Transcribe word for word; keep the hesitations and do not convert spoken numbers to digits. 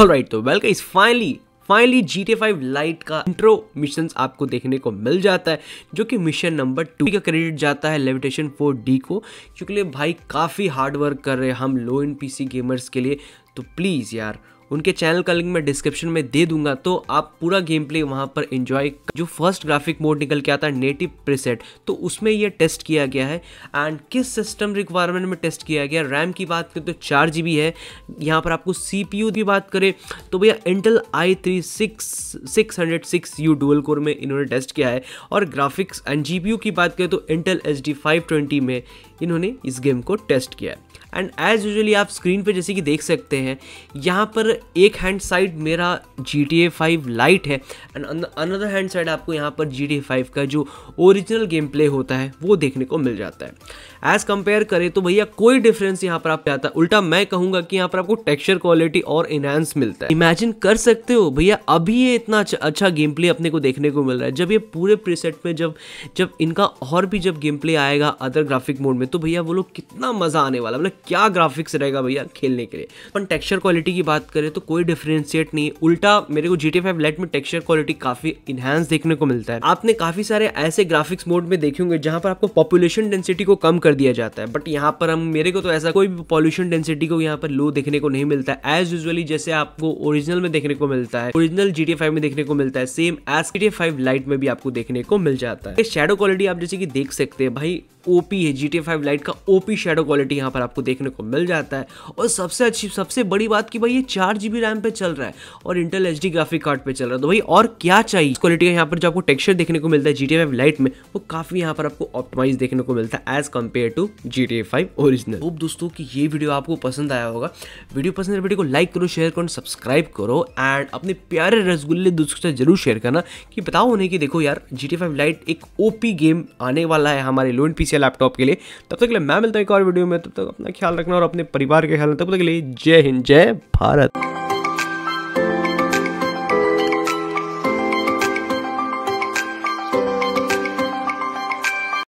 Alright, तो well guys finally finally G T A five lite का intro mission आपको देखने को मिल जाता है, जो कि मिशन नंबर टू का क्रेडिट जाता है लेविटेशन फोर डी को, क्योंकि भाई काफ़ी हार्ड वर्क कर रहे हैं हम लो एंड पीसी गेमर्स के लिए। तो प्लीज़ यार उनके चैनल का लिंक मैं डिस्क्रिप्शन में दे दूंगा, तो आप पूरा गेम प्ले वहाँ पर एंजॉय। जो फर्स्ट ग्राफिक मोड निकल के आता है नेटिव प्रीसेट, तो उसमें ये टेस्ट किया गया है। एंड किस सिस्टम रिक्वायरमेंट में टेस्ट किया गया, रैम की बात करें तो चार जी बी है। यहाँ पर आपको सी पी यू की बात करें तो भैया Intel i three six six hundred six U dual core में इन्होंने टेस्ट किया है। और graphics and G P U की बात करें तो Intel H D five twenty में इन्होंने इस गेम को टेस्ट किया है। एंड एज यूजुअली आप स्क्रीन पे जैसे कि देख सकते हैं, यहाँ पर एक हैंड साइड मेरा G T A five lite है एंड अनदर हैंड साइड आपको यहाँ पर जी टी ए फाइव का जो ओरिजिनल गेम प्ले होता है वो देखने को मिल जाता है। एज़ कंपेयर करें तो भैया कोई डिफरेंस यहाँ पर आप जाता है, उल्टा मैं कहूँगा कि यहाँ पर आपको टेक्सचर क्वालिटी और इन्हांस मिलता है। इमेजिन कर सकते हो भैया, अभी ये इतना अच्छा, अच्छा गेम प्ले अपने को देखने को मिल रहा है, जब ये पूरे प्रीसेट में जब जब इनका और भी जब गेम प्ले आएगा अदर ग्राफिक मोड में, तो भैया वो लोग कितना मज़ा आने वाला, मतलब क्या ग्राफिक्स रहेगा भैया खेलने के लिए। पर टेक्सचर क्वालिटी की बात करें तो कोई डिफरेंशिएट नहीं, उल्टा मेरे को G T A five lite में टेक्सचर क्वालिटी काफ़ी इन्हांस देखने को मिलता है। आपने काफ़ी सारे ऐसे ग्राफिक्स मोड में देखे होंगे जहाँ पर आपको पॉपुलेशन डेंसिटी को कम कर दिया जाता है, बट यहाँ पर हम मेरे को तो ऐसा कोई भी पॉल्यूशन डेंसिटी को यहाँ पर लो देखने को नहीं मिलता है। एज यूजुअली जैसे आपको ओरिजिनल में देखने को मिलता है, original G T A five में देखने को मिलता है, same as G T A five lite में भी आपको देखने को मिल जाता है। शेडो क्वालिटी आप जैसे कि देख सकते हैं, भाई ओपी है, G T A five lite का ओपी शेडो क्वालिटी यहाँ पर आपको देखने को मिल जाता है। और सबसे अच्छी सबसे बड़ी बात कि भाई ये चार जी बी रैम पे चल रहा है और Intel H D graphic card पे चल रहा है, तो भाई और क्या चाहिए। क्वालिटी का यहाँ पर जो आपको टेक्सचर देखने को मिलता है G T A five lite में, वो काफ़ी यहाँ पर आपको ऑप्टिमाइज देखने को मिलता है as compare to G T A five original. Hope दोस्तों कि ये वीडियो आपको पसंद आया होगा। वीडियो पसंद है वीडियो को लाइक करो, शेयर करो, सब्सक्राइब करो एंड अपने प्यारे रसगुल्ले दोस्तों से जरूर शेयर करना कि बताओ उन्हें कि देखो यार G T A five lite एक ओपी गेम आने वाला है हमारे लो एंड पीसी लैपटॉप के लिए। तब तक के लिए मैं मिलता हूँ एक और वीडियो में, तब तक अपना ख्याल रखना और अपने परिवार का ख्याल रखना। तब तक के लिए जय हिंद, जय भारत।